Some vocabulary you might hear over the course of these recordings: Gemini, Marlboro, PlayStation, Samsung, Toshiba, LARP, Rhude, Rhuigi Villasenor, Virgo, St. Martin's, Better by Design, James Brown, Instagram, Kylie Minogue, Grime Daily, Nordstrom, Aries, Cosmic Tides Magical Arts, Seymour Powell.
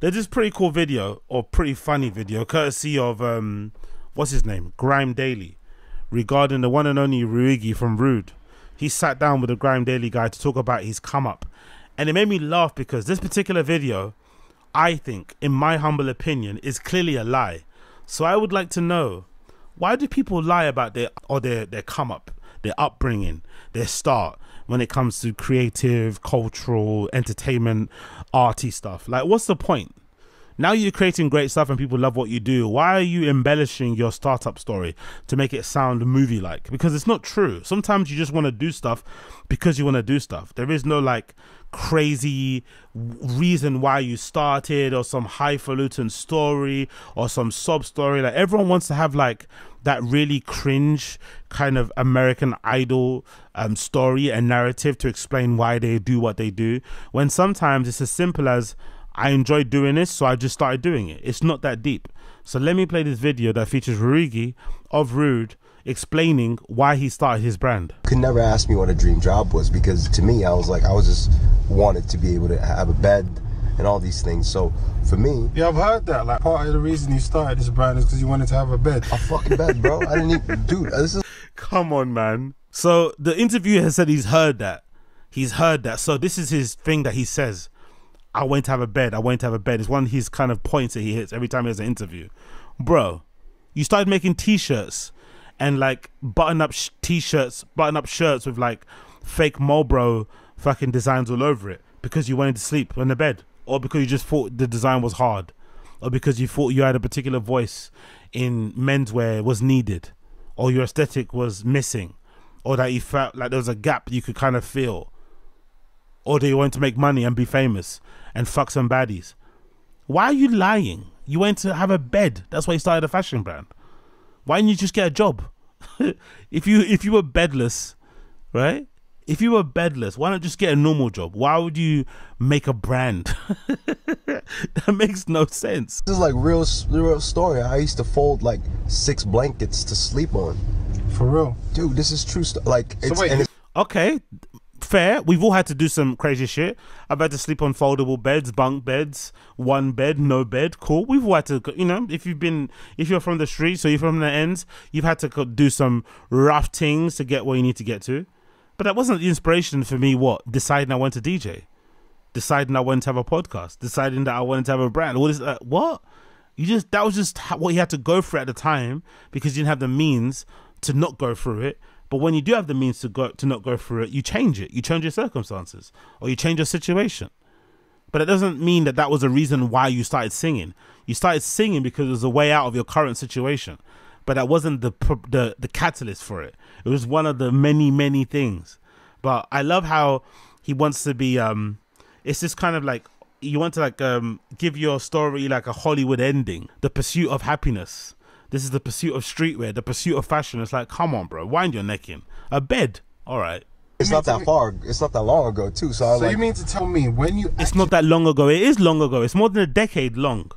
There's this pretty cool video, or pretty funny video, courtesy of what's his name, Grime Daily, regarding the one and only Rhuigi from Rhude. He sat down with the Grime Daily guy to talk about his come up, and it made me laugh because this particular video, I think, in my humble opinion, is clearly a lie. So I would like to know, why do people lie about their come up, their upbringing, their start when it comes to creative, cultural, entertainment, arty stuff? Like, what's the point? Now you're creating great stuff and people love what you do. Why are you embellishing your startup story to make it sound movie-like? Because it's not true. Sometimes you just want to do stuff because you want to do stuff. There is no like crazy reason why you started, or some highfalutin story, or some sob story. Like, everyone wants to have like that really cringe kind of American Idol story and narrative to explain why they do what they do, when sometimes it's as simple as, I enjoy doing this, so I just started doing it. It's not that deep. So let me play this video that features Rhuigi of Rhude explaining why he started his brand. You could never ask me what a dream job was, because to me, I was like, I was just wanted to be able to have a bed and all these things. So for me, yeah, I've heard that. Like, part of the reason you started this brand is because you wanted to have a bed. A fucking bed, bro. I didn't even, dude. This is, come on, man. So the interviewer has said he's heard that. He's heard that. So this is his thing that he says. I went to have a bed. I went to have a bed. It's one of his kind of points that he hits every time he has an interview. Bro, you started making t-shirts and like button-up t-shirts, button-up shirts with like fake Marlboro fucking designs all over it because you wanted to sleep on the bed, or because you just thought the design was hard, or because you thought you had a particular voice in menswear was needed, or your aesthetic was missing, or that you felt like there was a gap you could kind of fill. Or do you want to make money and be famous and fuck some baddies? Why are you lying? You went to have a bed. That's why you started a fashion brand. Why didn't you just get a job? If you were bedless, right? If you were bedless, why not just get a normal job? Why would you make a brand? That makes no sense. This is like real story. I used to fold like 6 blankets to sleep on. For real, dude. This is true stuff. Like, it's, so wait, and it's okay. Fair, we've all had to do some crazy shit. I've had to sleep on foldable beds, bunk beds, one bed, no bed. Cool. We've all had to, you know, if you're from the streets, so you're from the ends, you've had to do some rough things to get where you need to get to. But that wasn't the inspiration for me. What? Deciding I went to DJ, deciding I wanted to have a podcast, deciding that I wanted to have a brand. What is that? What? You just, that was just what you had to go through at the time because you didn't have the means to not go through it. But when you do have the means to not go through it, you change it. You change your circumstances, or you change your situation. But it doesn't mean that that was the reason why you started singing. You started singing because it was a way out of your current situation. But that wasn't the catalyst for it. It was one of the many, many things. But I love how he wants to be, it's this kind of like, you want to like give your story like a Hollywood ending. The pursuit of happiness. This is the pursuit of streetwear, the pursuit of fashion. It's like, come on, bro, wind your neck in. A bed, all right. It's not that far, it's not that long ago too. So you mean to tell me when you... It's not that long ago, it is long ago. It's more than a decade long.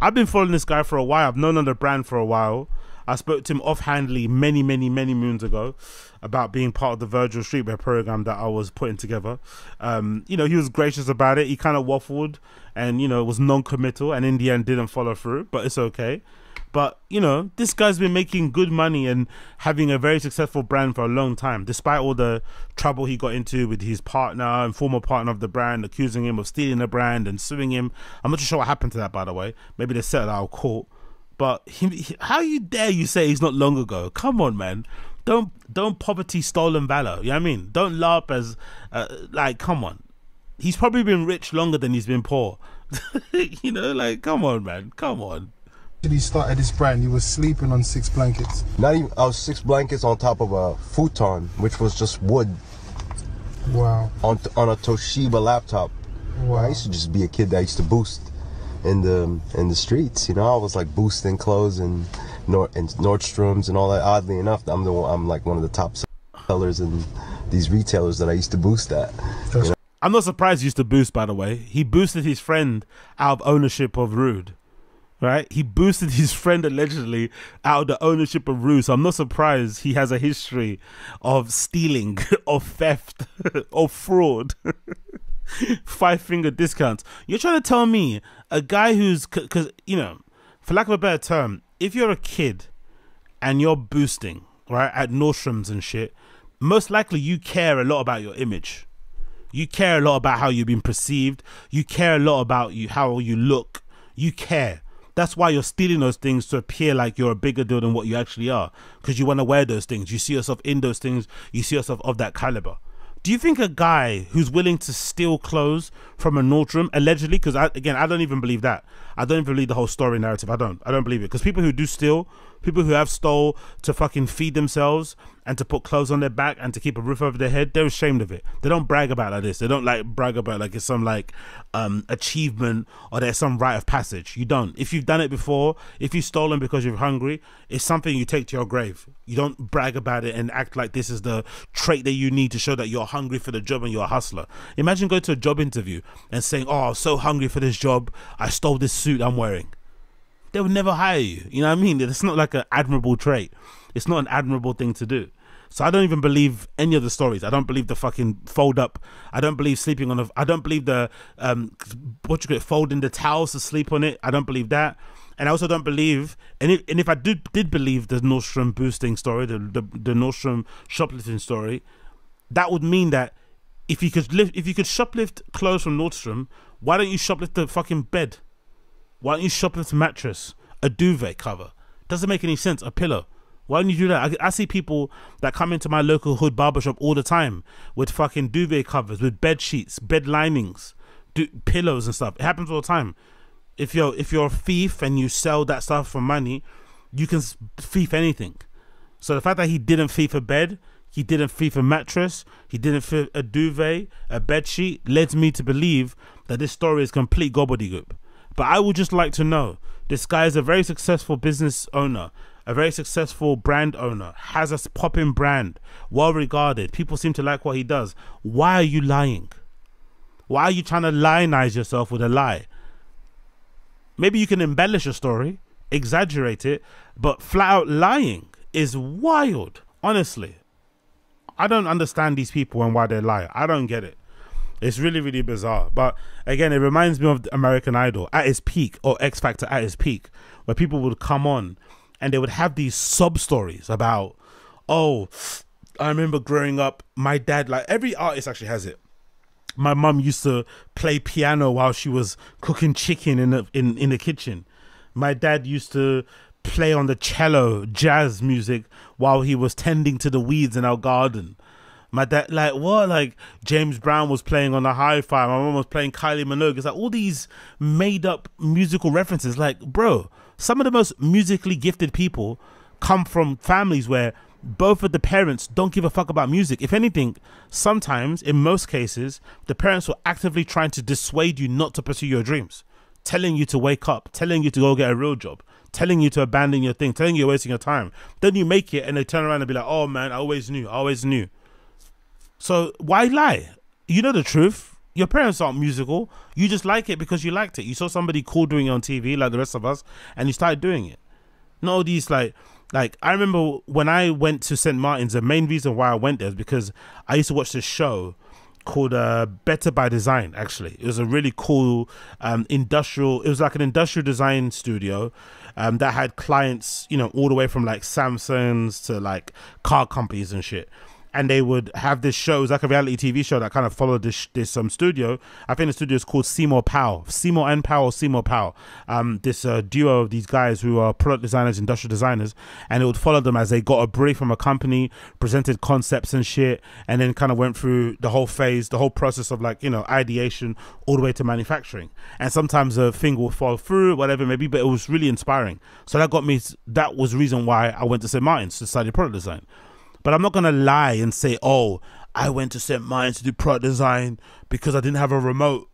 I've been following this guy for a while. I've known on the brand for a while. I spoke to him offhandedly many, many, many moons ago about being part of the Virgil Streetwear program that I was putting together. You know, he was gracious about it. He kind of waffled and, you know, was non-committal, and in the end didn't follow through, but it's okay. But, you know, this guy's been making good money and having a very successful brand for a long time, despite all the trouble he got into with his partner and former partner of the brand, accusing him of stealing the brand and suing him. I'm not too sure what happened to that, by the way. Maybe they settled out of court. But how you dare you say he's not long ago? Come on, man. Don't poverty stolen valor. You know what I mean? Don't LARP as, like, come on. He's probably been rich longer than he's been poor. You know, like, come on, man. Come on. When you started this brand, you were sleeping on 6 blankets. Not even, I was 6 blankets on top of a futon, which was just wood. Wow. On a Toshiba laptop. Wow. I used to just be a kid that used to boost in the streets. You know, I was like boosting clothes and Nordstroms and all that. Oddly enough, I'm like one of the top sellers in these retailers that I used to boost at. You know? I'm not surprised he used to boost. By the way, he boosted his friend out of ownership of Rhude. Right, he boosted his friend allegedly out of the ownership of Rhude. So I'm not surprised he has a history of stealing, of theft, of fraud. 5-finger discounts. You're trying to tell me a guy who's, because, you know, for lack of a better term, if you're a kid and you're boosting, right, at Nordstroms and shit, most likely you care a lot about your image. You care a lot about how you've been perceived. You care a lot about how you look. You care. That's why you're stealing those things to appear like you're a bigger deal than what you actually are, because you want to wear those things. You see yourself in those things. You see yourself of that caliber. Do you think a guy who's willing to steal clothes from a Nordstrom, allegedly, because again, I don't even believe that. I don't even believe the whole story narrative. I don't believe it, because people who do steal, people who have stole to fucking feed themselves and to put clothes on their back and to keep a roof over their head, they're ashamed of it. They don't brag about it like this. They don't like brag about it like it's some like achievement or there's some rite of passage. You don't. If you've done it before, if you've stolen because you're hungry, it's something you take to your grave. You don't brag about it and act like this is the trait that you need to show that you're hungry for the job and you're a hustler. Imagine going to a job interview and saying, "Oh, I was so hungry for this job, I stole this suit I'm wearing." They would never hire you. You know what I mean? It's not like an admirable trait. It's not an admirable thing to do. So I don't even believe any of the stories. I don't believe the fucking fold up. I don't believe sleeping on a, I don't believe the, what you call it, folding the towels to sleep on it. I don't believe that. And I also don't believe, and if I did believe the Nordstrom boosting story, the Nordstrom shoplifting story, that would mean that if you could shoplift clothes from Nordstrom, why don't you shoplift the fucking bed? Why don't you shoplift a mattress, a duvet cover? Doesn't make any sense. A pillow. Why don't you do that? I see people that come into my local hood barbershop all the time with fucking duvet covers, with bed sheets, bed linings, pillows and stuff. It happens all the time. If you're a thief and you sell that stuff for money, you can thief anything. So the fact that he didn't thief a bed, he didn't thief a mattress, he didn't thief a duvet, a bed sheet, led me to believe that this story is complete gobbledygook. But I would just like to know, this guy is a very successful business owner, a very successful brand owner, has a popping brand, well regarded, people seem to like what he does. Why are you lying? Why are you trying to lionize yourself with a lie? Maybe you can embellish a story, exaggerate it, but flat out lying is wild, honestly. I don't understand these people and why they lie. I don't get it. It's really, really bizarre. But again, it reminds me of American Idol at its peak, or X Factor at its peak, where people would come on and they would have these sub stories about, oh, I remember growing up, my dad, like every artist actually has it. My mum used to play piano while she was cooking chicken in the kitchen. My dad used to play on the cello, jazz music, while he was tending to the weeds in our garden. My dad, like, what? Like, James Brown was playing on the hi-fi. My mom was playing Kylie Minogue. It's like all these made-up musical references. Like, bro, some of the most musically gifted people come from families where both of the parents don't give a fuck about music. If anything, sometimes, in most cases, the parents were actively trying to dissuade you not to pursue your dreams, telling you to wake up, telling you to go get a real job, telling you to abandon your thing, telling you you're wasting your time. Then you make it and they turn around and be like, oh, man, I always knew, I always knew. So why lie? You know the truth. Your parents aren't musical. You just like it because you liked it. You saw somebody cool doing it on TV like the rest of us and you started doing it. Not all these like I remember when I went to St. Martin's, the main reason why I went there is because I used to watch this show called Better by Design, actually. It was a really cool industrial design studio that had clients, you know, all the way from like Samsung's to like car companies and shit. And they would have this show. It was like a reality TV show that kind of followed this studio. I think the studio is called Seymour Powell. Seymour Powell. This duo of these guys who are product designers, industrial designers. And it would follow them as they got a brief from a company, presented concepts and shit, and then kind of went through the whole phase, the whole process of like, you know, ideation all the way to manufacturing. And sometimes a thing will fall through, whatever it may be, but it was really inspiring. So that got me, that was the reason why I went to St. Martin's to study product design. But I'm not going to lie and say, oh, I went to St. Martin's to do product design because I didn't have a remote.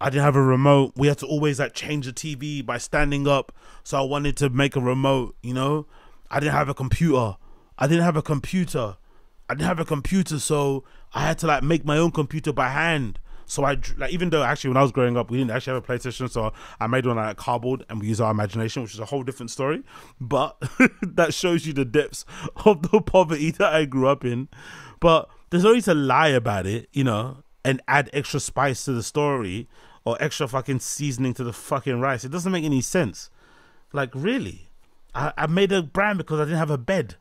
I didn't have a remote. We had to always like change the TV by standing up. So I wanted to make a remote, you know. I didn't have a computer. So I had to like make my own computer by hand. So I, like, even though actually when I was growing up, we didn't actually have a PlayStation. So I made one out of cardboard and we use our imagination, which is a whole different story. But that shows you the depths of the poverty that I grew up in. But there's no need to lie about it, you know. and add extra spice to the story or extra fucking seasoning to the fucking rice. It doesn't make any sense. Like, really? I made a brand because I didn't have a bed.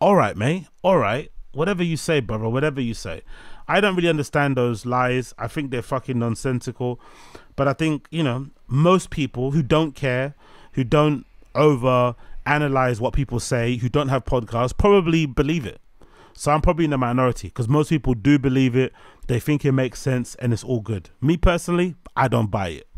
All right, mate. All right. Whatever you say, brother. Whatever you say. I don't really understand those lies. I think they're fucking nonsensical. But I think, you know, most people who don't care, who don't over-analyze what people say, who don't have podcasts, probably believe it. So I'm probably in the minority, because most people do believe it. They think it makes sense and it's all good. Me personally, I don't buy it.